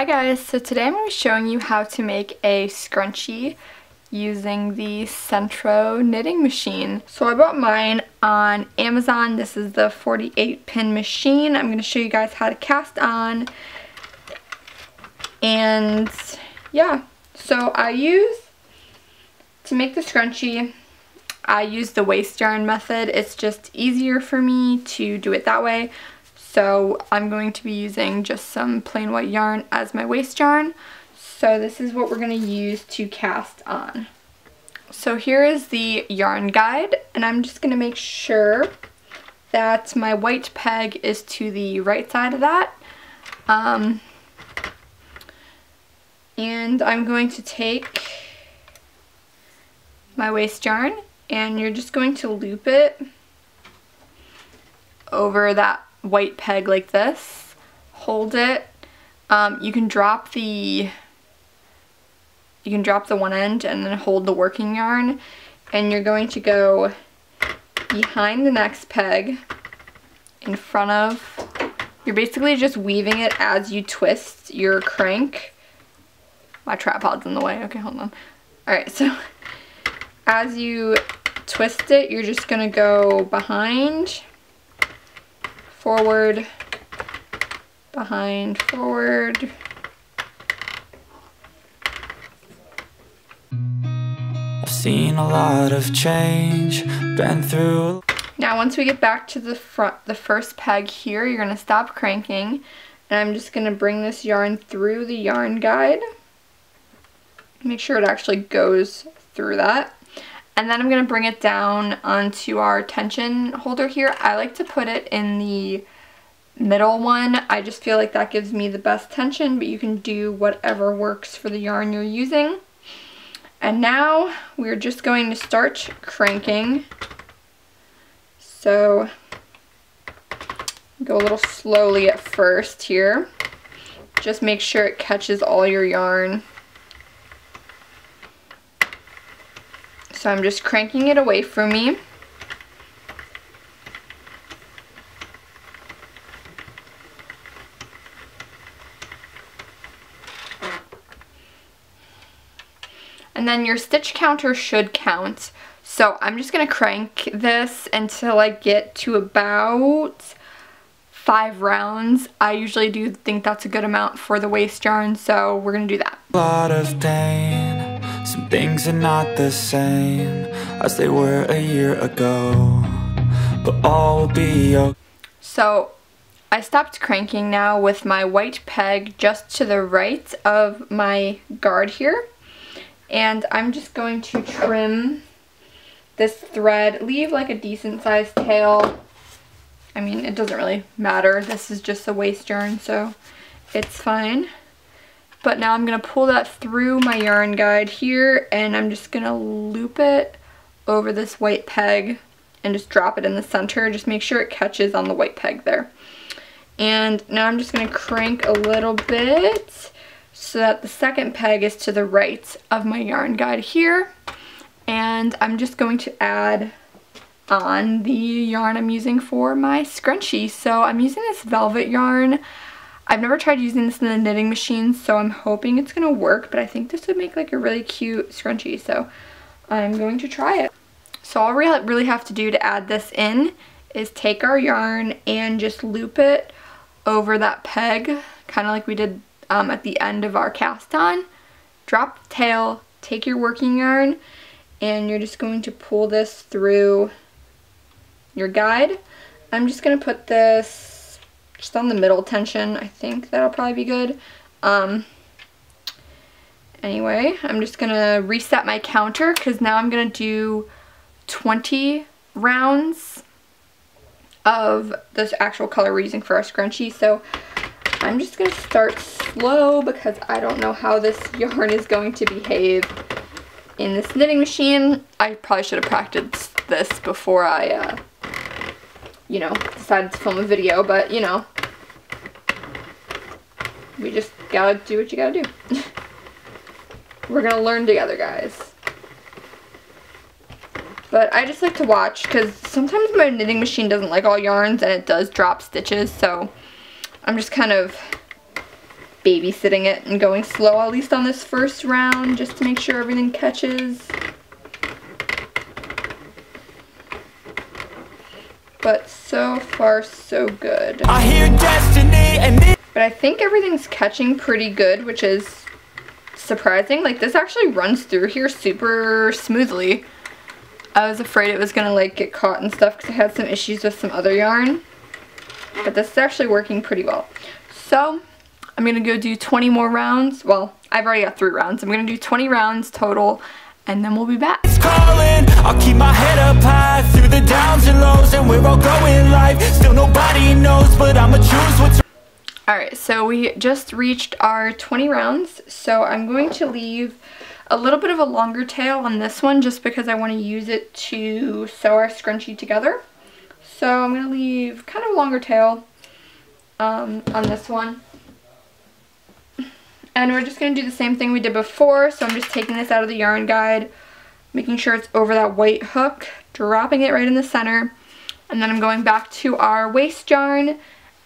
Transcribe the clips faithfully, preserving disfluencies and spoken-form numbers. Hi guys, so today I'm going to be showing you how to make a scrunchie using the Sentro knitting machine. So I bought mine on Amazon. This is the forty-eight pin machine. I'm going to show you guys how to cast on. And yeah, so I use, to make the scrunchie, I use the waist yarn method. It's just easier for me to do it that way. So I'm going to be using just some plain white yarn as my waist yarn. So this is what we're going to use to cast on. So here is the yarn guide, and I'm just going to make sure that my white peg is to the right side of that. Um, and I'm going to take my waist yarn, and you're just going to loop it over that white peg like this, hold it. Um, you can drop the you can drop the one end and then hold the working yarn, and you're going to go behind the next peg in front of, you're basically just weaving it as you twist your crank. My tripod's in the way, okay, hold on. Alright, so as you twist it, you're just gonna go behind, forward, behind, forward. I've seen a lot of change, been through. Now once we get back to the front, the first peg here, you're gonna stop cranking, and I'm just gonna bring this yarn through the yarn guide. Make sure it actually goes through that. And then I'm going to bring it down onto our tension holder here. I like to put it in the middle one. I just feel like that gives me the best tension, but you can do whatever works for the yarn you're using. And now we're just going to start cranking. So go a little slowly at first here. Just make sure it catches all your yarn. So I'm just cranking it away from me. And then your stitch counter should count. So I'm just gonna crank this until I get to about five rounds. I usually do think that's a good amount for the waist yarn, so we're gonna do that. A lot of pain. Some things are not the same as they were a year ago, but all will be okay. So I stopped cranking now with my white peg just to the right of my guard here, and I'm just going to trim this thread, leave like a decent sized tail. I mean, it doesn't really matter, this is just a waist yarn, so it's fine. But now I'm going to pull that through my yarn guide here, and I'm just going to loop it over this white peg and just drop it in the center. Just make sure it catches on the white peg there. And now I'm just going to crank a little bit so that the second peg is to the right of my yarn guide here. And I'm just going to add on the yarn I'm using for my scrunchie. So I'm using this velvet yarn. I've never tried using this in the knitting machine, so I'm hoping it's going to work, but I think this would make like a really cute scrunchie, so I'm going to try it. So all we really have to do to add this in is take our yarn and just loop it over that peg, kind of like we did um, at the end of our cast on. Drop the tail, take your working yarn, and you're just going to pull this through your guide. I'm just going to put this just on the middle tension. I think that'll probably be good. Um, anyway, I'm just gonna reset my counter because now I'm gonna do twenty rounds of this actual color we're using for our scrunchie. So I'm just gonna start slow because I don't know how this yarn is going to behave in this knitting machine. I probably should have practiced this before I, uh, you know, decided to film a video, but you know, we just gotta do what you gotta do. We're gonna learn together, guys. But I just like to watch because sometimes my knitting machine doesn't like all yarns and it does drop stitches, so I'm just kind of babysitting it and going slow, at least on this first round, just to make sure everything catches. But so far, so good. I hear destiny and but I think everything's catching pretty good, which is surprising. Like, this actually runs through here super smoothly. I was afraid it was gonna like get caught and stuff because I had some issues with some other yarn, but this is actually working pretty well. So I'm gonna go do twenty more rounds. Well, I've already got three rounds. I'm gonna do twenty rounds total, and then we'll be back. It's calling. I'll keep my head up high through the downs and lows, and we're all going life. Still nobody knows, but I'ma choose what's. Alright, so we just reached our twenty rounds, so I'm going to leave a little bit of a longer tail on this one just because I want to use it to sew our scrunchie together. So I'm going to leave kind of a longer tail um, on this one. And we're just going to do the same thing we did before, so I'm just taking this out of the yarn guide, making sure it's over that white hook, dropping it right in the center, and then I'm going back to our waist yarn.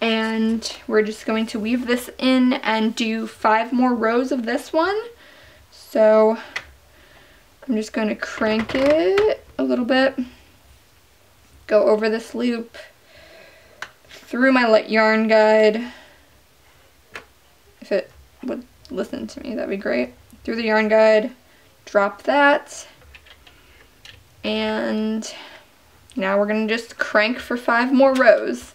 And we're just going to weave this in and do five more rows of this one. So I'm just going to crank it a little bit, go over this loop, through my yarn guide. If it would listen to me, that'd be great. Through the yarn guide, drop that, and now we're going to just crank for five more rows.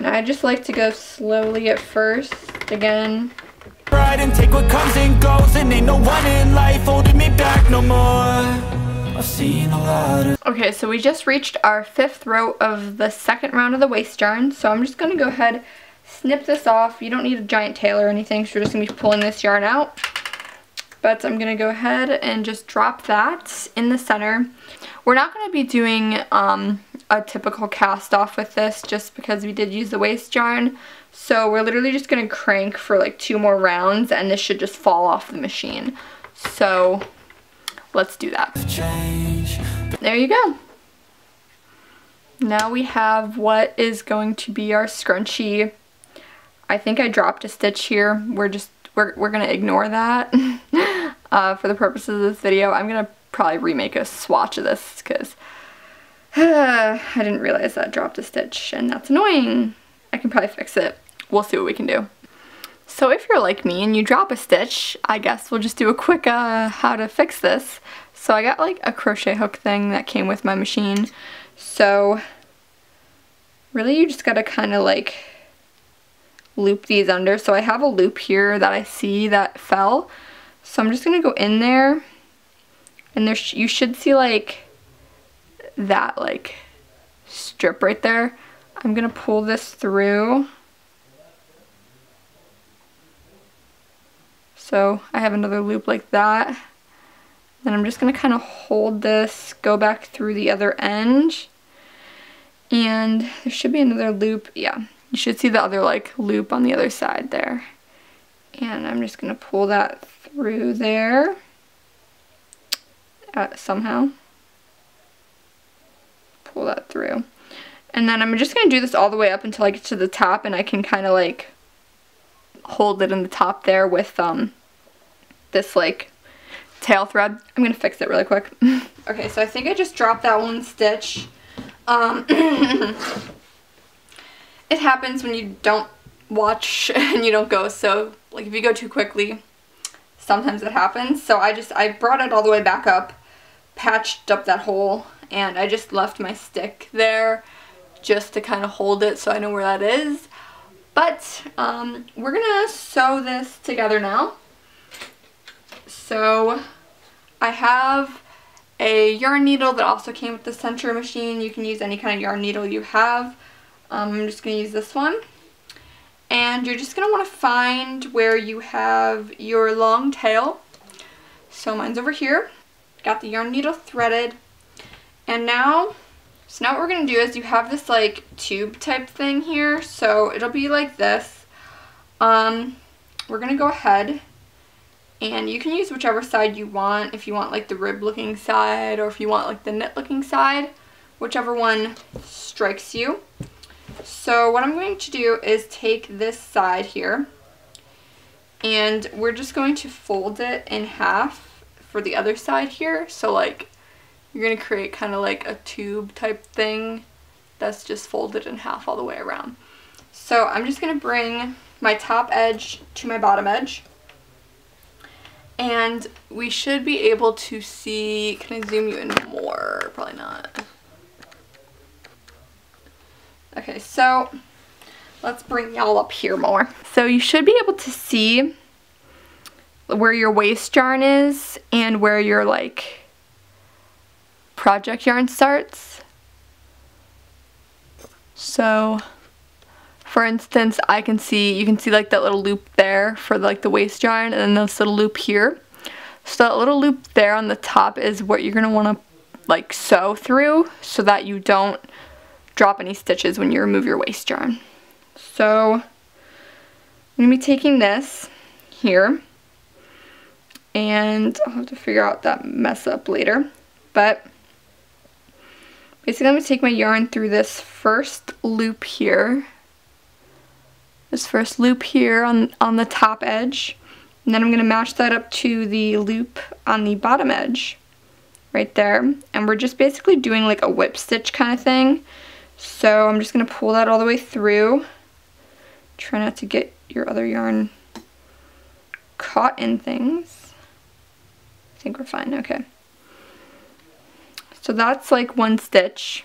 Now I just like to go slowly at first, again. Ride and take what comes and goes, and ain't no one in life holding me back no more. I've seen a lot of. Okay, so we just reached our fifth row of the second round of the waist yarn, so I'm just going to go ahead, snip this off. You don't need a giant tail or anything, so we're just going to be pulling this yarn out. But I'm going to go ahead and just drop that in the center. We're not going to be doing um, a typical cast off with this just because we did use the waist yarn, so we're literally just going to crank for like two more rounds and this should just fall off the machine. So let's do that. There you go. Now we have what is going to be our scrunchie. I think I dropped a stitch here. We're just we're, we're going to ignore that uh, for the purposes of this video. I'm going to probably remake a swatch of this because uh, I didn't realize that I dropped a stitch and that's annoying. I can probably fix it. We'll see what we can do. So if you're like me and you drop a stitch, I guess we'll just do a quick uh, how to fix this. So I got like a crochet hook thing that came with my machine. So really you just gotta kind of like loop these under. So I have a loop here that I see that fell. So I'm just gonna go in there. And there sh you should see like that like strip right there. I'm gonna pull this through. So I have another loop like that. Then I'm just gonna kind of hold this, go back through the other end. And there should be another loop. Yeah, you should see the other like loop on the other side there. And I'm just gonna pull that through there. Uh, somehow pull that through, and then I'm just going to do this all the way up until I get to the top and I can kind of like hold it in the top there with um this like tail thread. I'm going to fix it really quick. Okay, so I think I just dropped that one stitch. Um, it happens when you don't watch and you don't go, so like if you go too quickly sometimes it happens. So I just I brought it all the way back up, patched up that hole, and I just left my stick there just to kind of hold it so I know where that is. But um, we're gonna sew this together now. So I have a yarn needle that also came with the Sentro machine. You can use any kind of yarn needle you have. Um, I'm just gonna use this one. And you're just going to want to find where you have your long tail. So mine's over here. Got the yarn needle threaded. And now, so now what we're going to do is you have this like tube type thing here. So it'll be like this. Um, we're going to go ahead and you can use whichever side you want. If you want like the rib looking side or if you want like the knit looking side, whichever one strikes you. So what I'm going to do is take this side here, and we're just going to fold it in half for the other side here. So like you're going to create kind of like a tube type thing that's just folded in half all the way around. So I'm just going to bring my top edge to my bottom edge, and we should be able to see, can I zoom you in more? Probably not. Okay, so let's bring y'all up here more. So you should be able to see where your waist yarn is and where your like project yarn starts. So for instance, I can see, you can see like that little loop there for like the waist yarn, and then this little loop here. So that little loop there on the top is what you're gonna wanna like sew through so that you don't drop any stitches when you remove your waist yarn. So I'm gonna be taking this here, and I'll have to figure out that mess up later, but basically I'm gonna take my yarn through this first loop here. This first loop here on, on the top edge, and then I'm going to match that up to the loop on the bottom edge right there, and we're just basically doing like a whip stitch kind of thing. So I'm just going to pull that all the way through. Try not to get your other yarn caught in things. I think we're fine, okay. So that's like one stitch.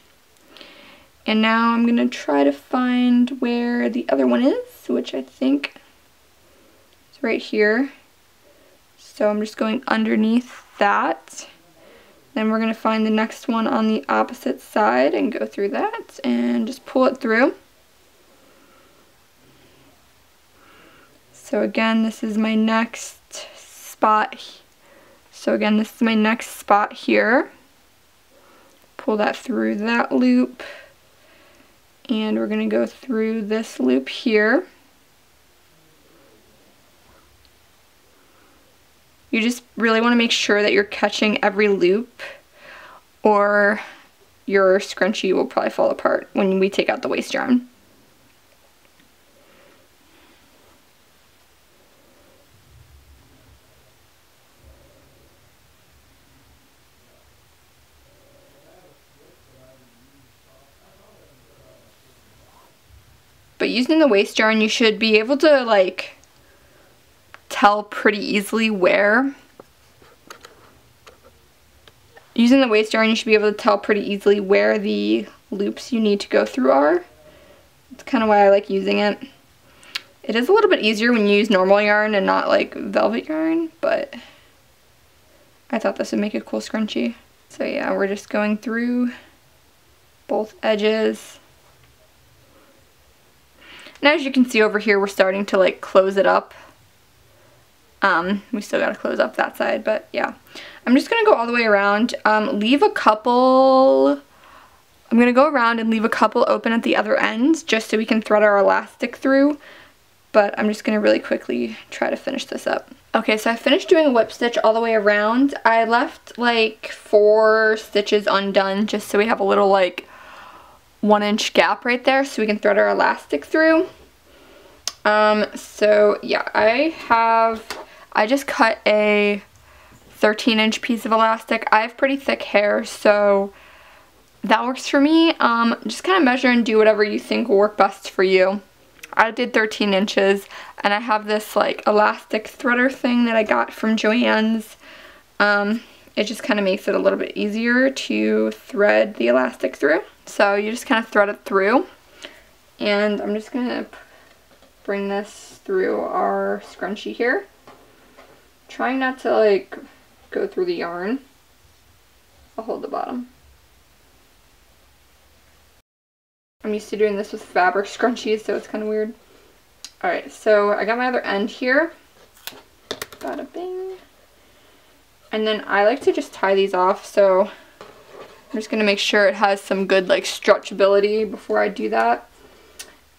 And now I'm going to try to find where the other one is, which I think is right here. So I'm just going underneath that. Then we're going to find the next one on the opposite side and go through that and just pull it through. So again, this is my next spot. So again, this is my next spot here. Pull that through that loop. And we're going to go through this loop here. You just really want to make sure that you're catching every loop, or your scrunchie will probably fall apart when we take out the waist yarn. But using the waist yarn, you should be able to like tell pretty easily where using the waist yarn you should be able to tell pretty easily where the loops you need to go through are. That's kind of why I like using it. It is a little bit easier when you use normal yarn and not like velvet yarn, but I thought this would make a cool scrunchie. So yeah, we're just going through both edges. And as you can see over here, we're starting to like close it up. Um, we still gotta close up that side, but yeah. I'm just gonna go all the way around. Um, leave a couple, I'm gonna go around and leave a couple open at the other ends just so we can thread our elastic through. But I'm just gonna really quickly try to finish this up. Okay, so I finished doing a whip stitch all the way around. I left like four stitches undone just so we have a little like one inch gap right there so we can thread our elastic through. Um, so yeah, I have, I just cut a thirteen inch piece of elastic. I have pretty thick hair, so that works for me. Um, just kind of measure and do whatever you think will work best for you. I did thirteen inches, and I have this like elastic threader thing that I got from Joann's. Um, it just kind of makes it a little bit easier to thread the elastic through. So you just kind of thread it through, and I'm just going to bring this through our scrunchie here, trying not to like go through the yarn. I'll hold the bottom. I'm used to doing this with fabric scrunchies, so it's kind of weird. Alright, so I got my other end here, bada bing, and then I like to just tie these off, so I'm just going to make sure it has some good like stretchability before I do that.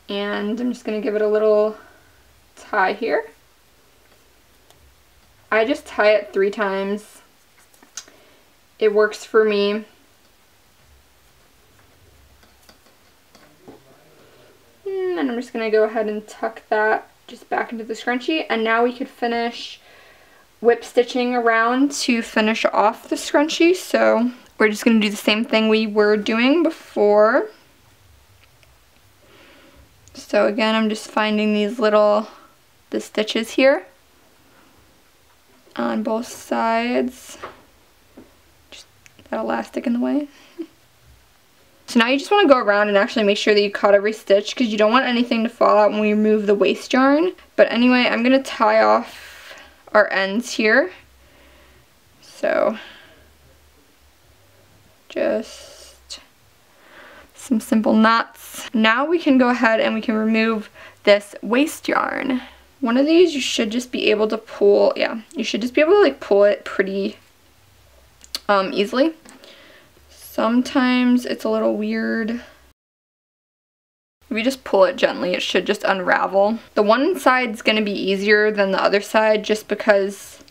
And I'm just going to give it a little tie here. I just tie it three times. It works for me. I'm just going to go ahead and tuck that just back into the scrunchie, and now we could finish whip stitching around to finish off the scrunchie. So we're just going to do the same thing we were doing before. So again, I'm just finding these little the stitches here on both sides. Just that elastic in the way. So now you just want to go around and actually make sure that you caught every stitch, because you don't want anything to fall out when we remove the waist yarn. But anyway, I'm going to tie off our ends here. So just some simple knots. Now we can go ahead and we can remove this waist yarn. One of these you should just be able to pull, yeah, you should just be able to like pull it pretty um, easily. Sometimes it's a little weird. If you just pull it gently, it should just unravel. The one side's going to be easier than the other side just because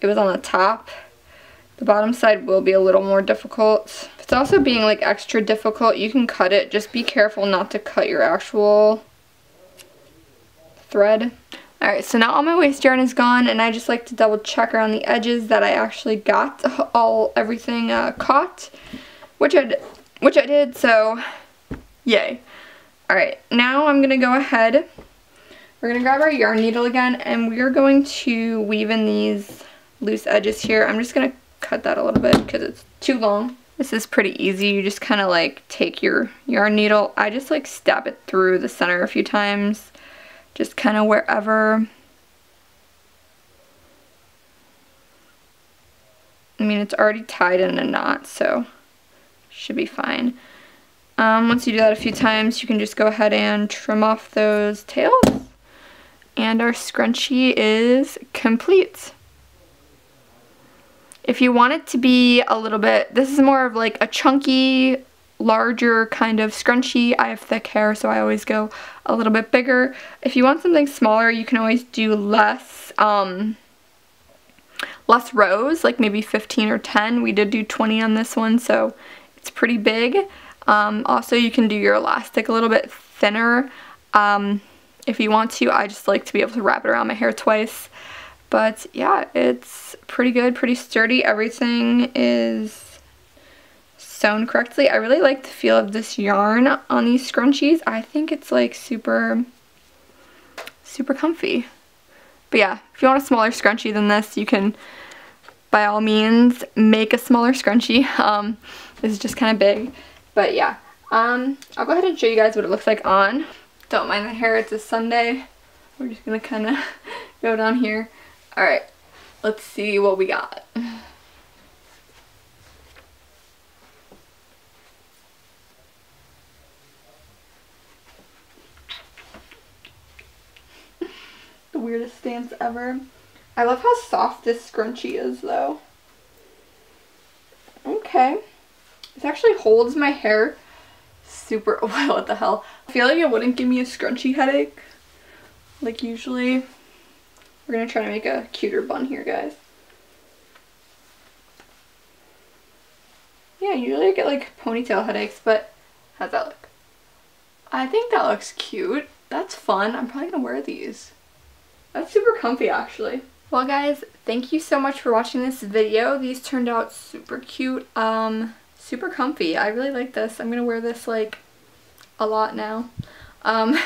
it was on the top. The bottom side will be a little more difficult. If it's also being like extra difficult, you can cut it. Just be careful not to cut your actual thread. Alright, so now all my waist yarn is gone, and I just like to double check around the edges that I actually got all everything uh, caught. Which I, which I did, so yay. Alright, now I'm going to go ahead, we're going to grab our yarn needle again, and we're going to weave in these loose edges here. I'm just going to cut that a little bit because it's too long. This is pretty easy, you just kind of like take your yarn needle, I just like stab it through the center a few times, just kind of wherever. I mean, it's already tied in a knot, so should be fine. Um, once you do that a few times, you can just go ahead and trim off those tails. And our scrunchie is complete. If you want it to be a little bit, this is more of like a chunky, larger kind of scrunchie. I have thick hair, so I always go a little bit bigger. If you want something smaller, you can always do less, um, less rows, like maybe fifteen or ten. We did do twenty on this one, so it's pretty big. Um, also, you can do your elastic a little bit thinner um, if you want to. I just like to be able to wrap it around my hair twice. But yeah, it's pretty good, pretty sturdy. Everything is sewn correctly. I really like the feel of this yarn on these scrunchies. I think it's like super, super comfy. But yeah, if you want a smaller scrunchie than this, you can by all means make a smaller scrunchie. Um, This is just kind of big, but yeah. Um, I'll go ahead and show you guys what it looks like on. Don't mind the hair, it's a Sunday. We're just gonna kind of go down here. All right, let's see what we got. The weirdest stance ever. I love how soft this scrunchie is though. Okay. This actually holds my hair super well. What the hell? I feel like it wouldn't give me a scrunchie headache like usually. We're gonna try to make a cuter bun here, guys. Yeah, usually I get like ponytail headaches, but how's that look? I think that looks cute. That's fun. I'm probably gonna wear these. That's super comfy actually. Well guys, thank you so much for watching this video. These turned out super cute. Um Super comfy. I really like this. I'm gonna wear this like a lot now. Um,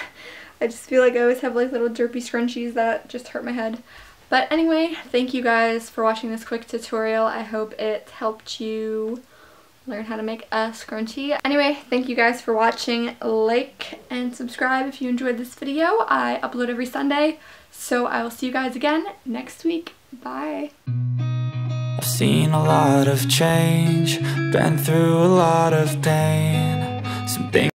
I just feel like I always have like little derpy scrunchies that just hurt my head. But anyway, thank you guys for watching this quick tutorial. I hope it helped you learn how to make a scrunchie. Anyway, thank you guys for watching. Like and subscribe if you enjoyed this video. I upload every Sunday, so I will see you guys again next week. Bye. I've seen a lot of change, been through a lot of pain. Some things